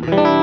Wow.